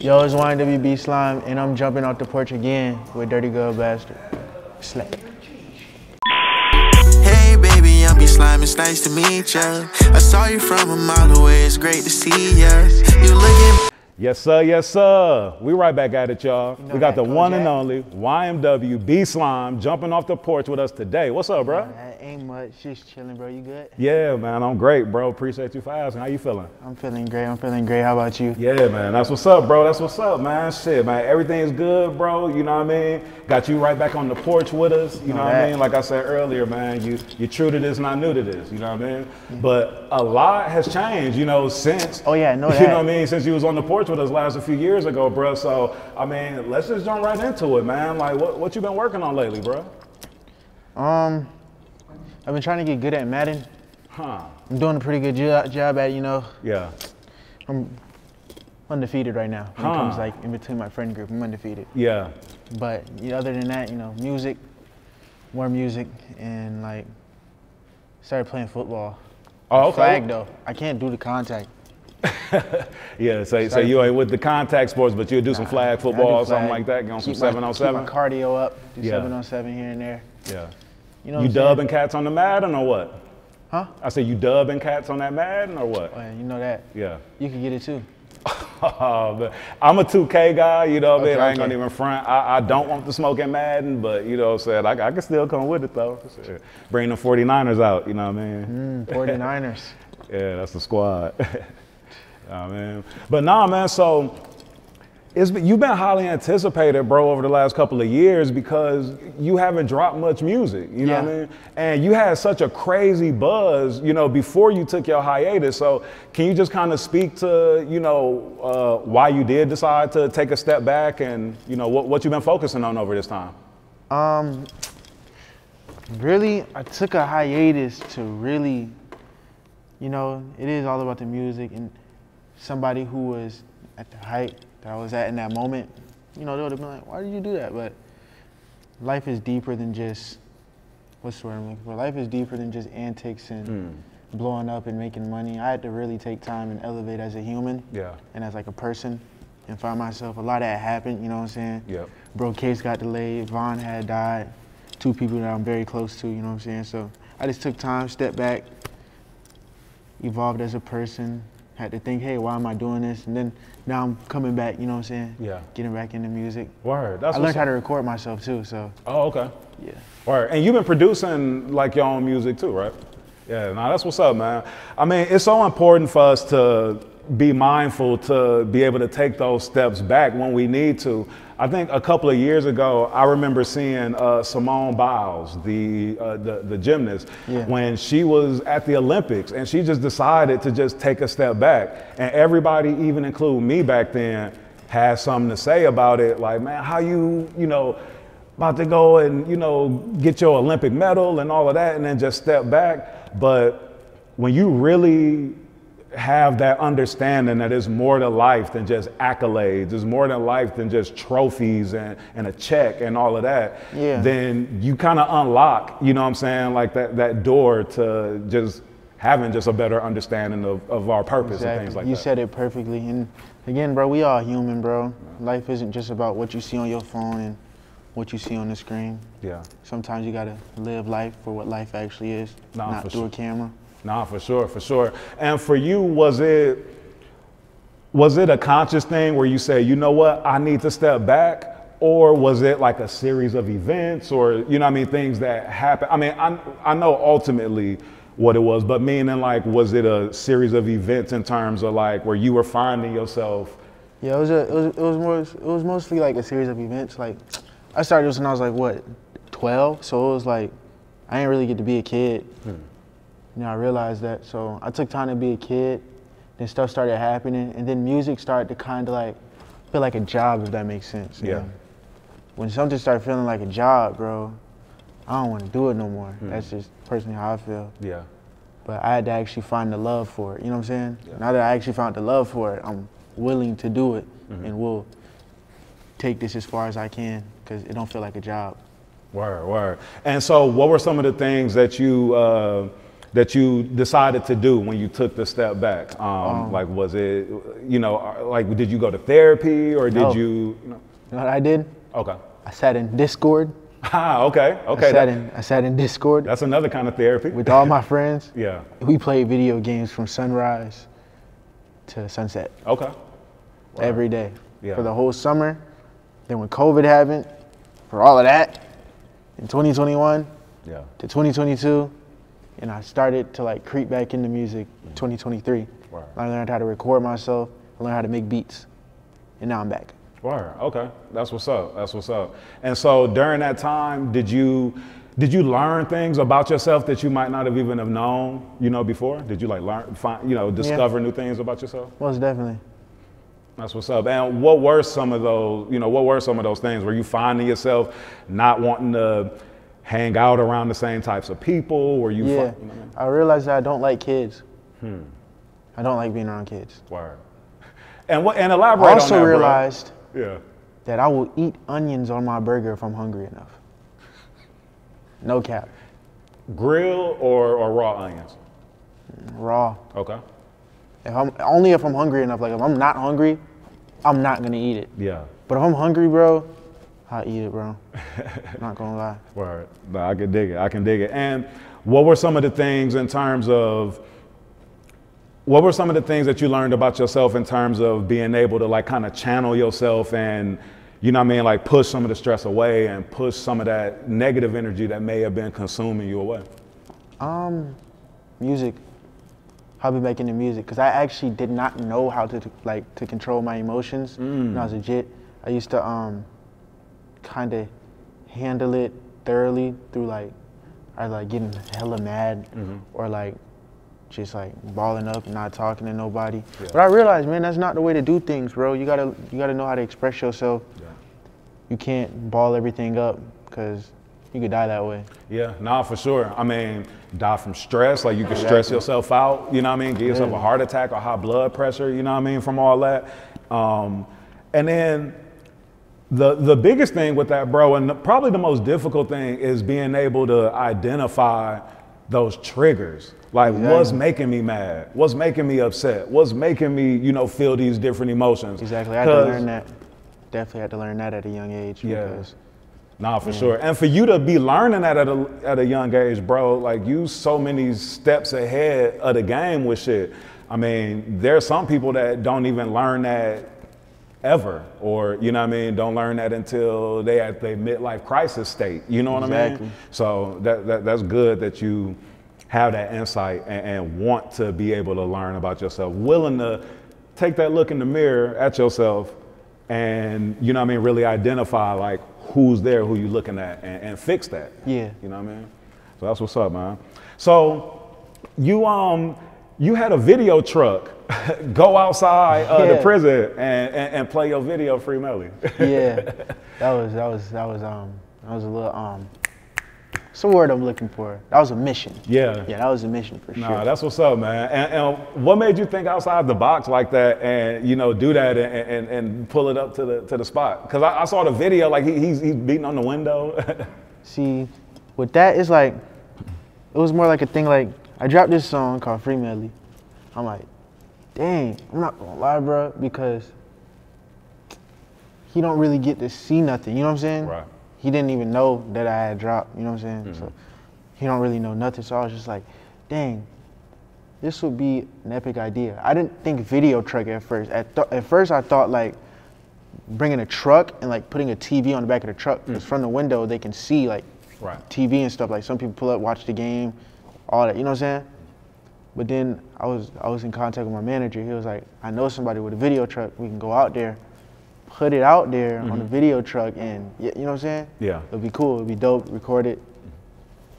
Yo, it's YNW BSlime, and I'm jumping off the porch again with Dirty Girl Bastard. Slap. Hey baby, I'm BSlime, it's nice to meet ya. I saw you from a mile away, it's great to see ya. You looking... Yes sir, yes sir. We right back at it, y'all. You know we got the one and only YNW BSlime jumping off the porch with us today. What's up, bro? That ain't much, just chilling, bro. You good? Yeah, man, I'm great, bro. Appreciate you for asking. How you feeling? I'm feeling great. I'm feeling great. How about you? Yeah, man. That's what's up, bro. That's what's up, man. Shit, man. Everything's good, bro. You know what I mean? Got you right back on the porch with us. You know what I mean? Like I said earlier, man, you're true to this, not new to this. You know what I mean? Mm-hmm. But a lot has changed, you know, since. Oh yeah, no. You know what I mean? Since you was on the porch with us a few years ago, bro. So I mean, let's just jump right into it, man. Like, what you been working on lately, bro? I've been trying to get good at Madden. Huh. I'm doing a pretty good job at, you know. Yeah. I'm undefeated right now. When it comes like in between my friend group, I'm undefeated. Yeah. But you know, other than that, you know, music, more music, and like started playing football. Oh, okay. Flag though, I can't do the contact. Yeah, so you ain't with the contact sports, but you'll do some flag football or something like that, going some 7-on-7. Keep my cardio up, do 7-on-7 here and there. Yeah. You know, you dubbing cats on the Madden or what? Huh? I said you dubbing cats on that Madden or what? Oh, yeah, you know that. Yeah. You can get it too. Oh, man. I'm a 2K guy, you know what I mean? I ain't gonna even front. I don't want the smoke in Madden, but you know what I'm saying? I can still come with it though. Sure. Bring the 49ers out, you know what I mean? 49ers. Yeah, that's the squad. Oh, man. But nah, man, so you've been highly anticipated, bro, over the last couple of years because you haven't dropped much music, you know what I mean? And you had such a crazy buzz, you know, before you took your hiatus. So can you just kind of speak to, you know, why you did decide to take a step back and, you know, what you've been focusing on over this time? Really, I took a hiatus to really, you know, it is all about the music and somebody who was at the height that I was at in that moment, you know, they would have been like, why did you do that? But life is deeper than just, what's the word I'm looking for? Life is deeper than just antics and blowing up and making money. I had to really take time and elevate as a human and as like a person and find myself. A lot of that happened, you know what I'm saying? Yep. Bro, Case got delayed, Vaughn had died, two people that I'm very close to, you know what I'm saying? So I just took time, stepped back, evolved as a person, had to think, hey, why am I doing this? And then now I'm coming back, you know what I'm saying? Yeah. Getting back into music. Word. That's I learned how to record myself too, so. Oh, okay. Yeah. Word. And you've been producing like your own music too, right? Yeah, nah, that's what's up, man. I mean, it's so important for us to be mindful to be able to take those steps back when we need to. I think a couple of years ago, I remember seeing Simone Biles, the gymnast, when she was at the Olympics, and she just decided to just take a step back. And everybody, even including me back then, had something to say about it. Like, man, how you know, about to go and, you know, get your Olympic medal and all of that, and then just step back. But when you really have that understanding that it's more to life than just accolades, it's more than life than just trophies and a check and all of that, then you kind of unlock, you know what I'm saying, like that door to just having just a better understanding of our purpose and things like that. You said it perfectly. And again, bro, we all human, bro. Life isn't just about what you see on your phone and what you see on the screen. Yeah. Sometimes you gotta live life for what life actually is, not through a camera. Nah, for sure, for sure. And for you, was it a conscious thing where you say, you know what, I need to step back? Or was it like a series of events or, you know what I mean, things that happen? I mean, I know ultimately what it was, but meaning like, was it a series of events in terms of like where you were finding yourself? Yeah, it was mostly like a series of events. Like I started this when I was like, what, 12? So it was like, I didn't really get to be a kid. You know, I realized that, so I took time to be a kid, then stuff started happening, and then music started to kind of like, feel like a job, if that makes sense. Yeah. You know? When something started feeling like a job, bro, I don't want to do it no more. That's just personally how I feel. Yeah. But I had to actually find the love for it, you know what I'm saying? Yeah. Now that I actually found the love for it, I'm willing to do it, and will take this as far as I can, because it don't feel like a job. Word, word. And so what were some of the things that you that you decided to do when you took the step back? Like, was it, you know, like, did you go to therapy or did you? No. You know what I did? Okay. I sat in Discord. Ah, okay, okay. I sat in Discord. That's another kind of therapy. With all my friends. Yeah. We played video games from sunrise to sunset. Okay. Wow. Every day. Yeah. For the whole summer. Then when COVID happened, for all of that, in 2021 yeah. to 2022, and I started to like creep back into music. 2023. Wow. I learned how to record myself. I learned how to make beats, and now I'm back. Wow. Okay, that's what's up. That's what's up. And so during that time, did you learn things about yourself that you might not have even have known, you know, before? Did you like learn, find, you know, discover yeah. new things about yourself? Most definitely. That's what's up. And what were some of those, you know, what were some of those things? Were you finding yourself not wanting to hang out around the same types of people? Were you? Yeah. You know what I mean? I realized that I don't like kids. Hmm. I don't like being around kids. Word. And what? And elaborate on that. I also realized. Yeah. That I will eat onions on my burger if I'm hungry enough. No cap. Grill or raw onions? Raw. Okay. If I'm, only if I'm hungry enough. Like if I'm not hungry, I'm not gonna eat it. Yeah. But if I'm hungry, bro, I'll eat it, bro. Not gonna lie. Word. But I can dig it. I can dig it. And what were some of the things in terms of? What were some of the things that you learned about yourself in terms of being able to like kind of channel yourself and, you know what I mean, like push some of the stress away and push some of that negative energy that may have been consuming you away? Music. I've been making the music because I actually did not know how to like to control my emotions when I was a jit. I used to kind of handle it thoroughly through like either like getting hella mad or like just like balling up, not talking to nobody. Yeah. But I realized, man, that's not the way to do things, bro. You gotta know how to express yourself. Yeah. You can't ball everything up because you could die that way. Yeah, nah, for sure. I mean, die from stress. Like you could stress yourself out, you know what I mean? Give yourself a heart attack or high blood pressure, you know what I mean, from all that. And then the biggest thing with that, bro, and probably the most difficult thing is being able to identify those triggers. Like what's making me mad? What's making me upset? What's making me, you know, feel these different emotions? Exactly. I had to learn that. Definitely had to learn that at a young age. Yeah. Because, nah, for sure. And for you to be learning that at a young age, bro, like you so many steps ahead of the game with shit. I mean, there's some people that don't even learn that ever, or you know what I mean, don't learn that until they at their midlife crisis state. You know what I mean? So that's good that you have that insight and want to be able to learn about yourself, willing to take that look in the mirror at yourself and, you know what I mean, really identify like who's there, who you looking at and fix that. Yeah. You know what I mean? So that's what's up, man. So you had a video truck go outside the prison and play your video Free Melly. That was a little That's the word I'm looking for. That was a mission. Yeah. Yeah, that was a mission for sure. Nah, that's what's up, man. And what made you think outside the box like that and, you know, do that and pull it up to the spot? Because I saw the video, like he's beating on the window. See, with that, it's like, it was more like a thing like, I dropped this song called Free Melly. I'm like, dang, I'm not gonna lie, bro, because he don't really get to see nothing, you know what I'm saying? Right. He didn't even know that I had dropped, you know what I'm saying? So he don't really know nothing. So I was just like, dang, this would be an epic idea. I didn't think video truck at first. At first I thought like bringing a truck and like putting a TV on the back of the truck. Because from the window they can see like TV and stuff. Like some people pull up, watch the game, all that, you know what I'm saying? But then I was in contact with my manager. He was like, I know somebody with a video truck. We can go out there, put it out there on the video truck, and you know what I'm saying? Yeah. It'll be cool, it'll be dope, record it,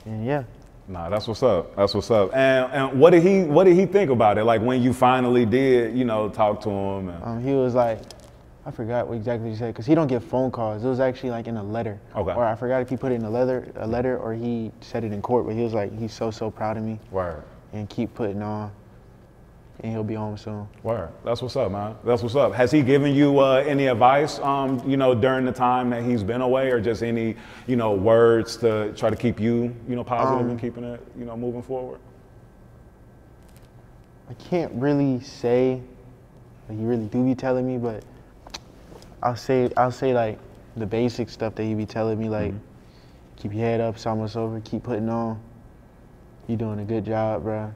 and yeah. Nah, that's what's up, that's what's up. And what did he think about it? Like when you finally did, you know, talk to him? And he was like, I forgot what exactly he said, because he don't get phone calls. It was actually like in a letter. Okay. Or I forgot if he put it in a letter or he said it in court, but he was like, he's so, so proud of me. Word. And keep putting on. And he'll be home soon. Word. That's what's up, man. That's what's up. Has he given you any advice, you know, during the time that he's been away, or just any, you know, words to try to keep you, you know, positive and keeping it, you know, moving forward? I can't really say, like, you really do be telling me, but I'll say like the basic stuff that you be telling me, like keep your head up, it's almost over, keep putting on. You doing a good job, bruh.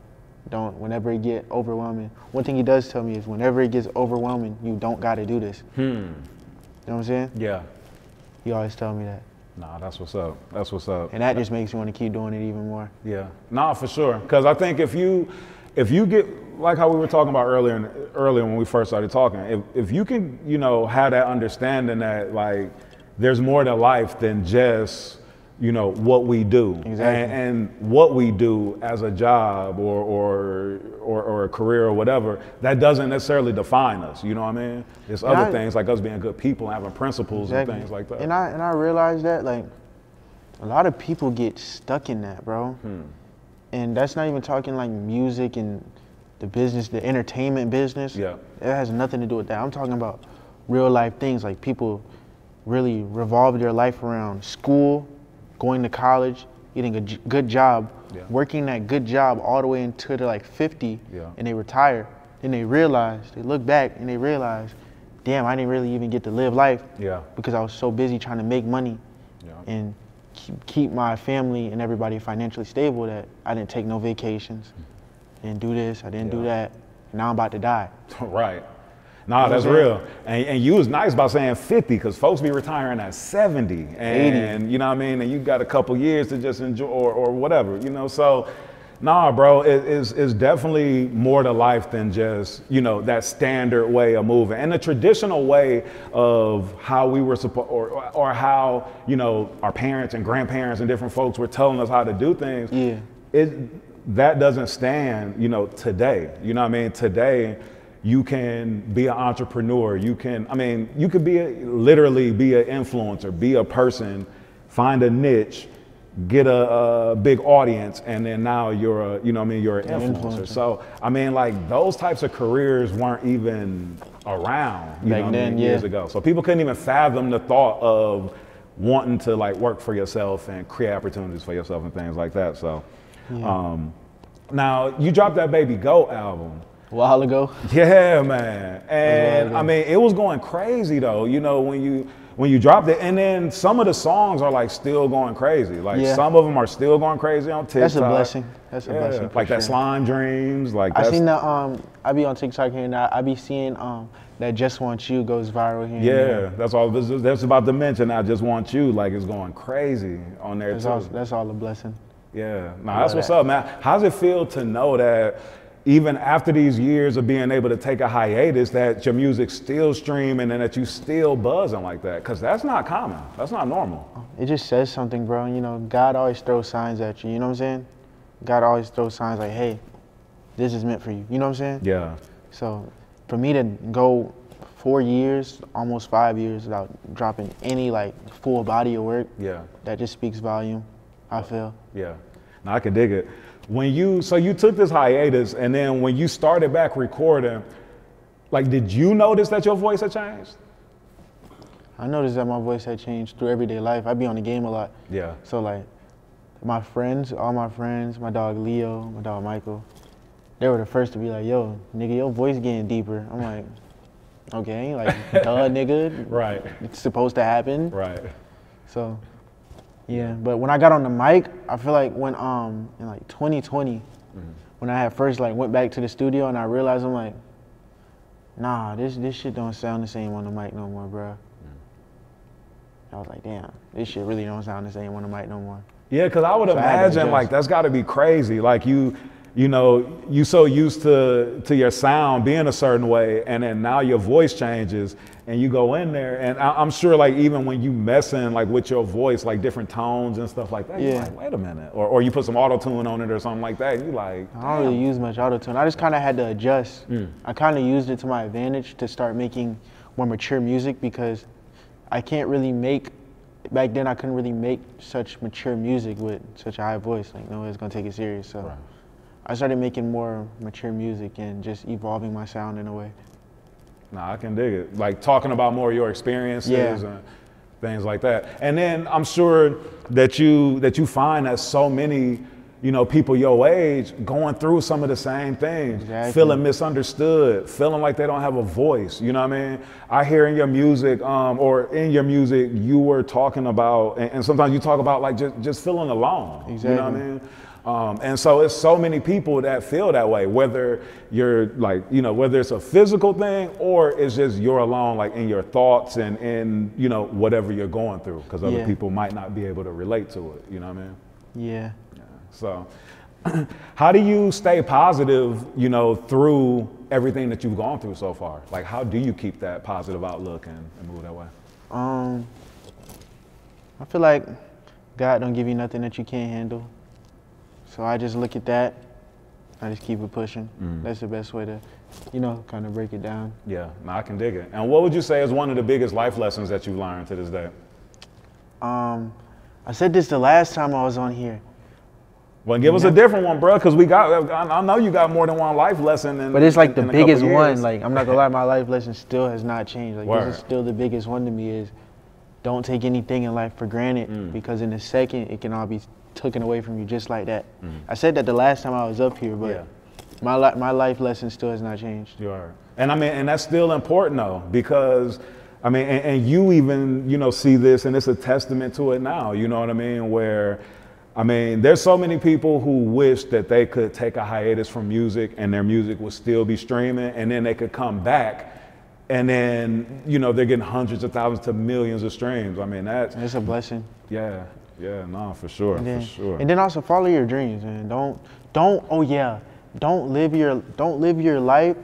Don't, whenever it get overwhelming. One thing he does tell me is whenever it gets overwhelming, you don't gotta do this. You know what I'm saying? Yeah. He always tell me that. Nah, that's what's up. That's what's up. And that just makes you want to keep doing it even more. Yeah. Nah, for sure. Because I think if you get, like how we were talking about earlier when we first started talking, if you can, you know, have that understanding that, like, there's more to life than just, you know, what we do. Exactly. And what we do as a job or a career or whatever, that doesn't necessarily define us. You know what I mean? There's other things like us being good people and having principles and things like that. And I realized that, like, a lot of people get stuck in that, bro. And that's not even talking like music and the business, the entertainment business. Yeah. It has nothing to do with that. I'm talking about real life things, like people really revolve their life around school, going to college, getting a good job, working that good job all the way until they're like 50, and they retire. Then they realize, they look back and they realize, damn, I didn't really even get to live life because I was so busy trying to make money and keep my family and everybody financially stable that I didn't take no vacations, didn't do this, I didn't do that. And now I'm about to die. Right. Nah, that's real. And you was nice about saying 50, because folks be retiring at 70 and 80. You know what I mean? And you got a couple years to just enjoy or whatever, you know? So, nah, bro, it's definitely more to life than just, you know, that standard way of moving. And the traditional way of how we were supposed, or how, you know, our parents and grandparents and different folks were telling us how to do things. Yeah. That doesn't stand, you know, today. You know what I mean? Today, you can be an entrepreneur. You can, I mean, you could be literally be an influencer, be a person, find a niche, get a big audience, and then now you're a, you know what I mean, you're an influencer. So, I mean, like, those types of careers weren't even around, you know what I mean, years ago. So people couldn't even fathom the thought of wanting to, like, work for yourself and create opportunities for yourself and things like that. So, now, you dropped that Baby Goat album a while ago. Yeah, man. And I mean, it was going crazy though, you know, when you dropped it. And then some of the songs are like still going crazy. Like some of them are still going crazy on TikTok. That's a blessing. That's a blessing. Like that Slime Dreams. Like I seen that I be on TikTok here and I be seeing that Just Want You goes viral here. Yeah, that's all that's about to mention. I Just Want You, like, it's going crazy on there too. That's all a blessing. Yeah. Nah, that's what's up, man. How's it feel to know that even after these years of being able to take a hiatus, that your music's still streaming and that you still buzzing like that? Because that's not common. That's not normal. It just says something, bro. You know, God always throws signs at you. You know what I'm saying? God always throws signs like, hey, this is meant for you. You know what I'm saying? Yeah. So for me to go 4 years, almost 5 years without dropping any, like, full body of work, that just speaks volume, I feel. Yeah. Now I can dig it. So you took this hiatus, and then when you started back recording, like, did you notice that your voice had changed? I noticed that my voice had changed through everyday life. I'd be on the game a lot. Yeah. So, like, all my friends, my dog Leo, my dog Michael, they were the first to be like, yo, nigga, your voice getting deeper. I'm like, okay, like, duh, nigga. Right. It's supposed to happen. Right. So. Yeah, but when I got on the mic, I feel like when in like 2020, when I had first, like, went back to the studio and I realized, I'm like, nah, this shit don't sound the same on the mic no more, bro. I was like, damn, this shit really don't sound the same on the mic no more. Yeah, because I would imagine, like, that's got to be crazy. Like, you know, you so used to your sound being a certain way, and then now your voice changes and you go in there, and I'm sure, like, even when you messing, like, with your voice, like, different tones and stuff like that, you're like, wait a minute. Or you put some auto-tune on it or something like that, you like, damn. I don't really use much auto-tune. I just kind of had to adjust. I kind of used it to my advantage to start making more mature music, because I can't really make, back then I couldn't really make such mature music with such a high voice. Like, no one's going to take it serious, so. Right. I started making more mature music and just evolving my sound in a way. Nah, I can dig it. Like, talking about more of your experiences and things like that. And then I'm sure that you find that so many you know, people your age going through some of the same things, exactly. Feeling misunderstood, feeling like they don't have a voice, you know what I mean? I hear in your music, you were talking about, and sometimes you talk about like just feeling alone, exactly. You know what I mean? And so it's so many people that feel that way, whether you're like, you know, whether it's a physical thing or it's just you're alone, like in your thoughts and in, you know, whatever you're going through, because other people might not be able to relate to it, you know what I mean? Yeah. So how do you stay positive, you know, through everything that you've gone through so far? Like, how do you keep that positive outlook and move that way? I feel like God don't give you nothing that you can't handle. So I just look at that, I just keep it pushing. Mm. That's the best way to, you know, kind of break it down. Yeah, no, I can dig it. And what would you say is one of the biggest life lessons that you learned to this day? I said this the last time I was on here. Well, give us a different one, bro, because we got, I know you got more than one life lesson. But it's like the biggest one. Like, I'm not gonna lie, my life lesson still has not changed. Like, this is still the biggest one to me is don't take anything in life for granted, because in a second, it can all be taken away from you just like that. Mm. I said that the last time I was up here, but my life lesson still has not changed. You are. And I mean, and that's still important though, because I mean, and you even, you know, see this and it's a testament to it now, you know what I mean? Where, I mean, there's so many people who wish that they could take a hiatus from music and their music would still be streaming and then they could come back and then, you know, they're getting hundreds of thousands to millions of streams. I mean, that's a blessing. Yeah. Yeah, no, for sure, for sure. And then also follow your dreams, man. Don't live your life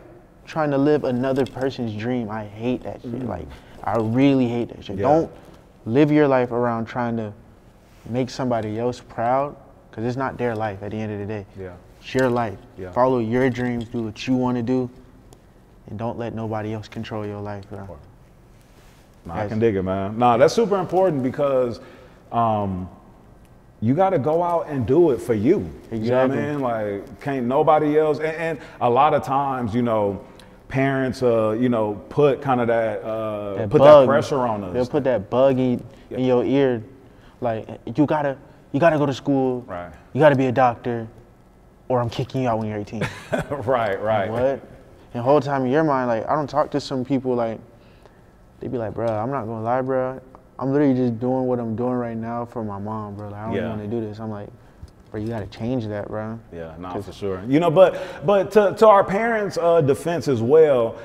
trying to live another person's dream. I hate that shit. Like, I really hate that shit. Yeah. Don't live your life around trying to make somebody else proud, because it's not their life at the end of the day. Yeah. It's your life. Yeah. Follow your dreams, do what you want to do, and don't let nobody else control your life, bro. Nah, I can dig it, man. Nah, that's super important because you got to go out and do it for you. Exactly. You know what I mean? Like, can't nobody else. And a lot of times, you know, parents, you know, put kind of that, that pressure on us. They'll put that bug in your ear. Like, you gotta go to school. Right. You gotta be a doctor, or I'm kicking you out when you're 18. Right, right. What? And the whole time in your mind, like, I don't talk to some people, like, they be like, bro, I'm not gonna lie, bro. I'm literally just doing what I'm doing right now for my mom, bro. Like, I don't want to do this. I'm like, bro, you got to change that, bro. Yeah, nah, for sure. You know, but to our parents' defense as well,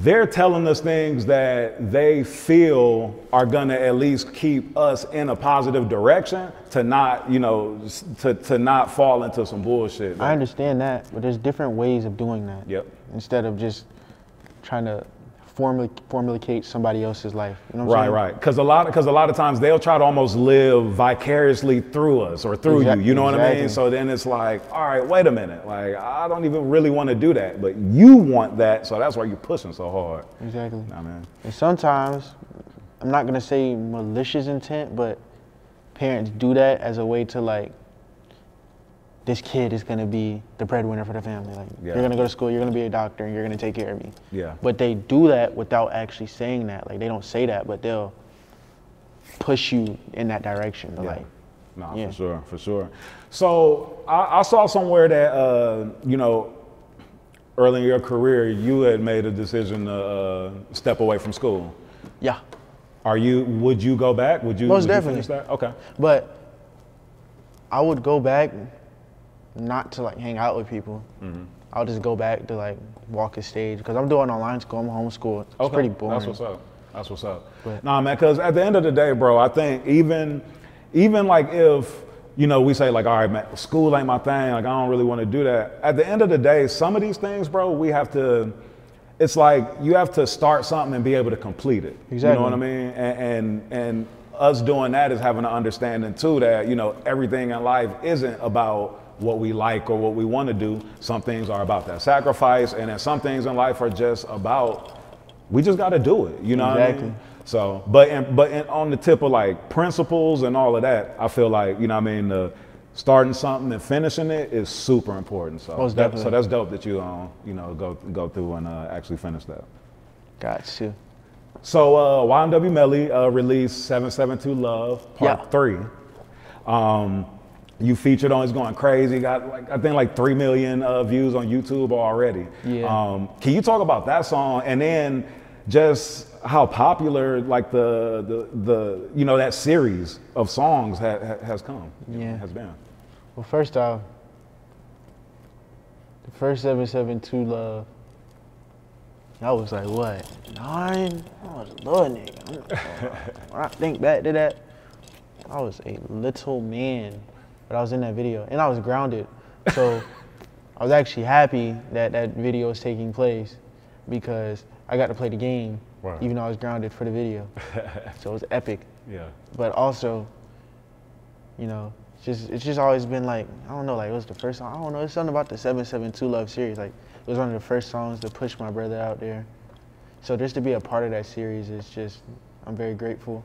they're telling us things that they feel are going to at least keep us in a positive direction to not, you know, to not fall into some bullshit. Like, I understand that, but there's different ways of doing that. Yep. Instead of just trying to formulate somebody else's life. You know what I'm saying? Right, right. Because a lot of times they'll try to almost live vicariously through us or through you. You know what I mean? So then it's like, all right, wait a minute. Like, I don't even really want to do that, but you want that, so that's why you're pushing so hard. Exactly. You know what I mean? And sometimes, I'm not gonna say malicious intent, but parents do that as a way to like, this kid is gonna be the breadwinner for the family. Like, you're gonna go to school, you're gonna be a doctor, and you're gonna take care of me. Yeah. But they do that without actually saying that. Like, they don't say that, but they'll push you in that direction. Yeah. Like, for sure, for sure. So I saw somewhere that, you know, early in your career, you had made a decision to step away from school. Yeah. Would you go back? Most definitely. Okay. But I would go back, not to like hang out with people. Mm-hmm. I'll just go back to like walk a stage because I'm doing online school, I'm homeschooled. It's pretty boring. That's what's up, that's what's up. But, nah man, because at the end of the day, bro, I think even like if, you know, we say like, all right man, school ain't my thing, like I don't really want to do that. At the end of the day, some of these things, bro, it's like you have to start something and be able to complete it. Exactly. You know what I mean? And us doing that is having an understanding too that, you know, everything in life isn't about what we like or what we want to do. Some things are about that sacrifice, and then some things in life are just about, we just got to do it, you know what I mean? So, but on the tip of like principles and all of that, I feel like, you know what I mean, starting something and finishing it is super important. So, so that's dope that you, you know, go through and actually finish that. Gotcha. So YNW Melly released 772 Love Part 3. You featured on It's Going Crazy, got like, I think like 3 million views on YouTube already. Yeah. Can you talk about that song and then just how popular like the you know, that series of songs has come, yeah, you know, has been? Well, first off, the first 772 Love, I was like, what, 9? I was a little nigga. When I think back to that, I was a little man, but I was in that video and I was grounded. So I was actually happy that that video was taking place because I got to play the game, wow, even though I was grounded for the video. So it was epic. Yeah. But also, you know, it's just always been like, I don't know, like it was the first song, I don't know, it's something about the 772 Love series. Like it was one of the first songs to push my brother out there. So just to be a part of that series is just, I'm very grateful.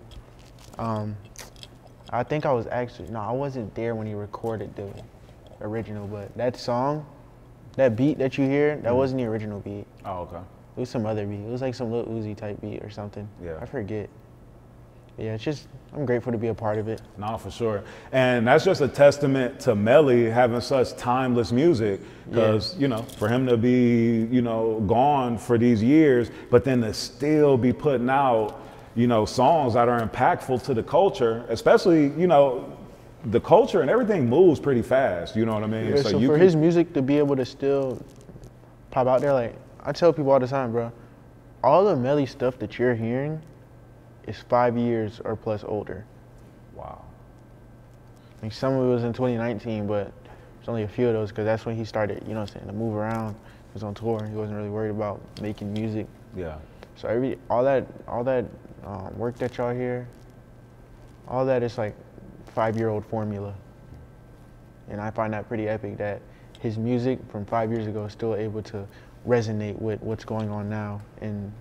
I think I was actually, no, I wasn't there when he recorded the original, but that song, that beat that you hear, that wasn't the original beat. Oh, okay. It was some other beat. It was like some Lil Uzi type beat or something. Yeah. I forget. Yeah, it's just, I'm grateful to be a part of it. No, for sure. And that's just a testament to Melly having such timeless music. Because, yeah, you know, for him to be, you know, gone for these years, but then to still be putting out, you know, songs that are impactful to the culture, especially, you know, the culture and everything moves pretty fast, you know what I mean? Yeah, so you for his music to be able to still pop out there, like, I tell people all the time, bro, all the Melly stuff that you're hearing is 5 years or plus older. Wow. I mean, some of it was in 2019, but there's only a few of those, because that's when he started, you know what I'm saying, to move around. He was on tour, he wasn't really worried about making music. Yeah. So all that work that y'all hear, all that is like five-year-old formula. And I find that pretty epic that his music from 5 years ago is still able to resonate with what's going on now in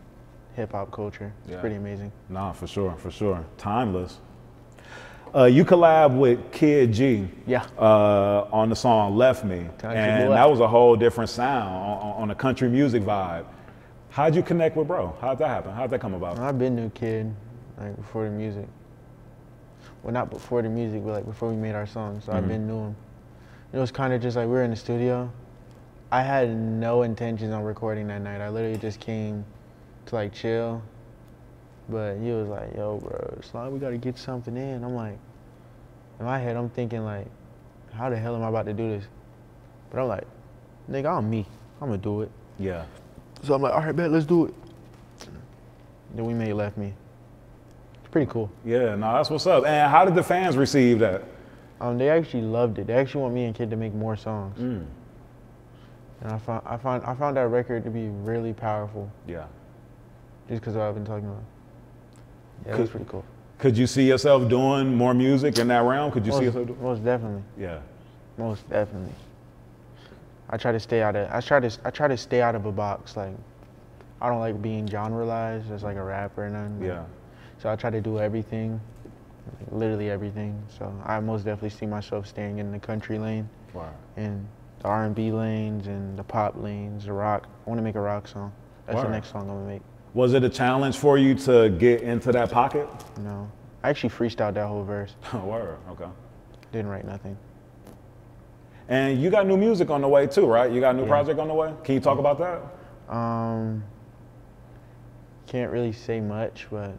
hip-hop culture. It's yeah, pretty amazing. Nah, for sure, for sure. Timeless. You collab with Kidd G, yeah, on the song Left Me. And that was a whole different sound on a country music vibe. How'd you connect with bro? How'd that happen? How'd that come about? I've been new Kid, like before the music. Well, not before the music, but like before we made our songs. So I've been new him. It was kind of just like we were in the studio. I had no intentions on recording that night. I literally just came to like chill. But he was like, yo, bro, Slime, we gotta get something in. I'm like, in my head, I'm thinking like, how the hell am I about to do this? But I'm like, nigga, I'm me. I'm gonna do it. Yeah. So I'm like, all right, bet, let's do it. Then we made Left Me. It's pretty cool. Yeah, no, that's what's up. And how did the fans receive that? They actually loved it. They actually want me and Kid to make more songs. Mm. And I found that record to be really powerful. Yeah. Just because of what I've been talking about. Yeah, it was pretty cool. Could you see yourself doing more music in that realm? Could you see yourself doing? Most definitely. Yeah. Most definitely. I try to stay out of a box. Like, I don't like being genreized as like a rapper or nothing. Yeah. So I try to do everything, like literally everything. So I most definitely see myself staying in the country lane, wow, and the R&B lanes, and the pop lanes, the rock. I want to make a rock song. That's wow, the next song I'm gonna make. Was it a challenge for you to get into that pocket? No, I actually freestyled that whole verse. Oh, word. Okay. Didn't write nothing. And you got new music on the way too, right? You got a new yeah, project on the way? Can you talk about that? Can't really say much, but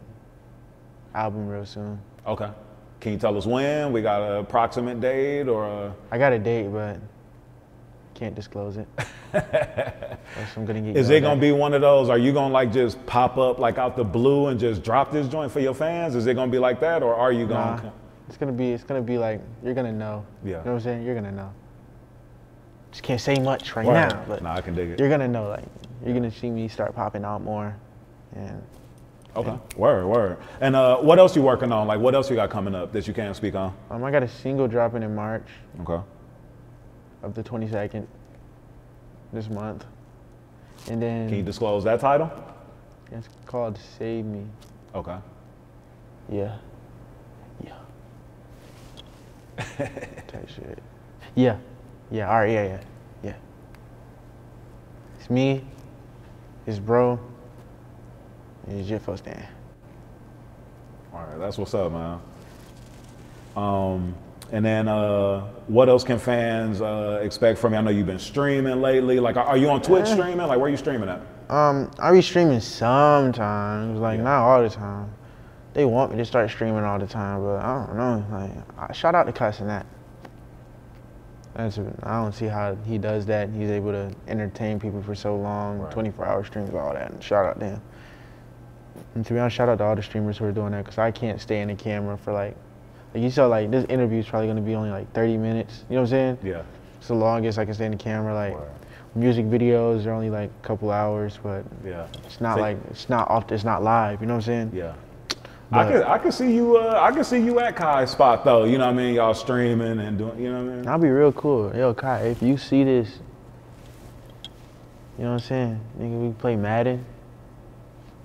album real soon. Okay. Can you tell us when? We got an approximate date or a... I got a date, but can't disclose it. I'm gonna get Is it going to be one of those, are you going to like just pop up like out the blue and just drop this joint for your fans? Is it going to be like that or are you going to... Nah. It's gonna be like, you're gonna know. Yeah. You know what I'm saying? You're gonna know. Just can't say much right now, but nah, I can dig it. You're gonna know, like, you're gonna see me start popping out more. And okay. And, word. And what else you working on? Like, what else you got coming up that you can't speak on? I got a single dropping in March. Okay. Of the 22nd this month. And then. Can you disclose that title? It's called Save Me. Okay. Yeah. Type shit. Yeah, all right, yeah. It's me, it's bro, and it's your first stand. All right, that's what's up, man. And then what else can fans expect from you? I know you've been streaming lately. Like, are you on Twitch streaming? Like, where are you streaming at? I be streaming sometimes, like not all the time. They want me to start streaming all the time, but I don't know. Like, shout out to Kai Cenat. I don't see how he does that. He's able to entertain people for so long, 24-hour streams, all that. And shout out to him. And to be honest, shout out to all the streamers who are doing that, because I can't stay in the camera for like you saw, like this interview is probably going to be only like 30 minutes. You know what I'm saying? Yeah. It's the longest I can stay in the camera. Like music videos are only like a couple hours, but it's not it's not live. You know what I'm saying? Yeah. But I could see you at Kai's spot though, you know what I mean? Y'all streaming and doing, you know what I mean? That'd be real cool. Yo, Kai, if you see this, you know what I'm saying? Nigga, we play Madden.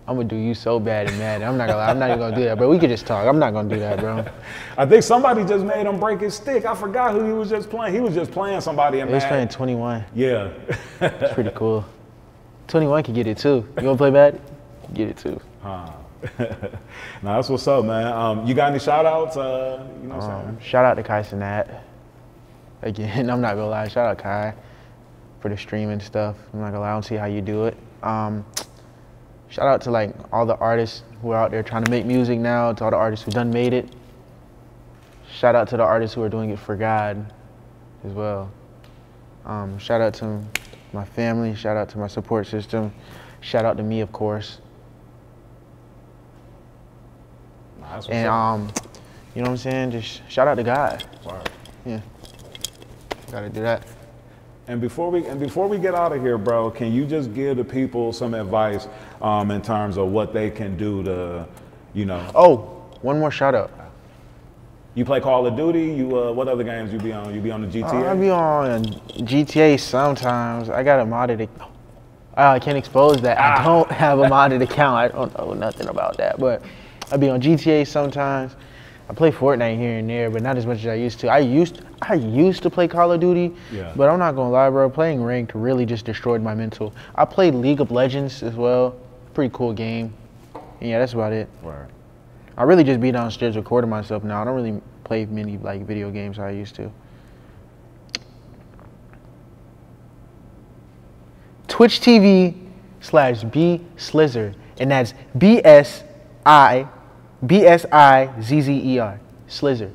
I'm gonna do you so bad in Madden. I'm not gonna lie, I'm not even gonna do that, bro. We could just talk. I'm not gonna do that, bro. I think somebody just made him break his stick. I forgot who he was just playing. He was just playing somebody in Madden. He was playing 21. Yeah. That's pretty cool. 21 can get it too. You wanna play Madden? Get it too. Huh. Nah, that's what's up, man. You got any shout outs? You know what I'm saying? Shout out to Kai Cenat. Again, I'm not gonna lie, shout out Kai for the streaming stuff. I'm not gonna lie, I don't see how you do it. Shout out to like all the artists who are out there trying to make music now, to all the artists who done made it. Shout out to the artists who are doing it for God as well. Shout out to my family, shout out to my support system, shout out to me, of course. And you know what I'm saying? Just shout out to God. Wow. Yeah, gotta do that. And before we get out of here, bro, can you just give the people some advice in terms of what they can do to, you know? Oh, one more shout out. You play Call of Duty? You what other games you be on? You be on the GTA? I be on GTA sometimes. I got a modded account. I can't expose that. I don't have a modded account. I don't know nothing about that, but. I be on GTA sometimes. I play Fortnite here and there, but not as much as I used to. I used to play Call of Duty, but I'm not gonna lie, bro. Playing ranked really just destroyed my mental. I played League of Legends as well. Pretty cool game. And yeah, that's about it. Right. I really just be downstairs recording myself now. I don't really play many like video games I used to. Twitch TV /B Slizzer, and that's B-S-I-Z-Z-E-R. Slizzer.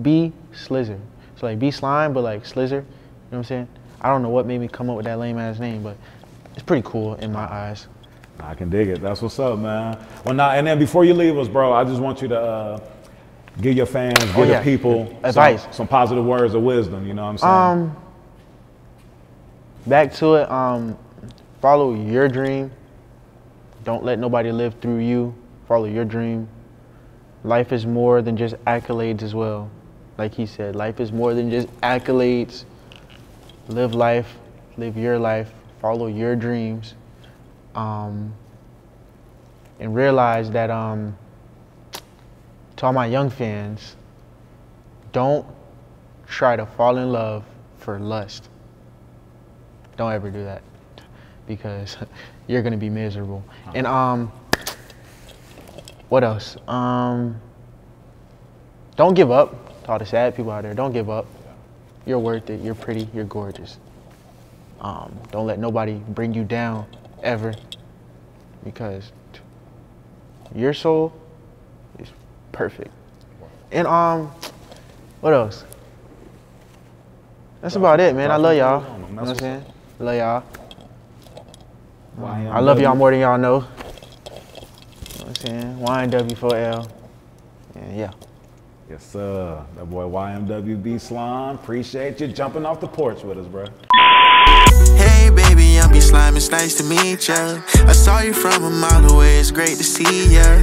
B Slizzer. So like B Slime, but like Slizzer. You know what I'm saying? I don't know what made me come up with that lame ass name, but it's pretty cool in my eyes. I can dig it. That's what's up, man. Well, now and then before you leave us, bro, I just want you to give your fans, give the people advice, some positive words of wisdom. You know what I'm saying? Back to it. Follow your dream. Don't let nobody live through you. Follow your dream. Life is more than just accolades as well. Like he said, life is more than just accolades. Live life, live your life, follow your dreams. And realize that to all my young fans, don't try to fall in love for lust. Don't ever do that, because you're gonna be miserable. And what else? Don't give up. To all the sad people out there, don't give up. You're worth it. You're pretty. You're gorgeous. Don't let nobody bring you down ever, because your soul is perfect. And what else? That's about it, man. I love y'all. You know what I'm saying? Love y'all. I love y'all more than y'all know. You know what I'm saying? YNW4L. And yeah. Yes, sir. That boy YNW BSlime. Appreciate you jumping off the porch with us, bro. Hey, baby, I'm BSlime. It's nice to meet ya. I saw you from a mile away. It's great to see ya.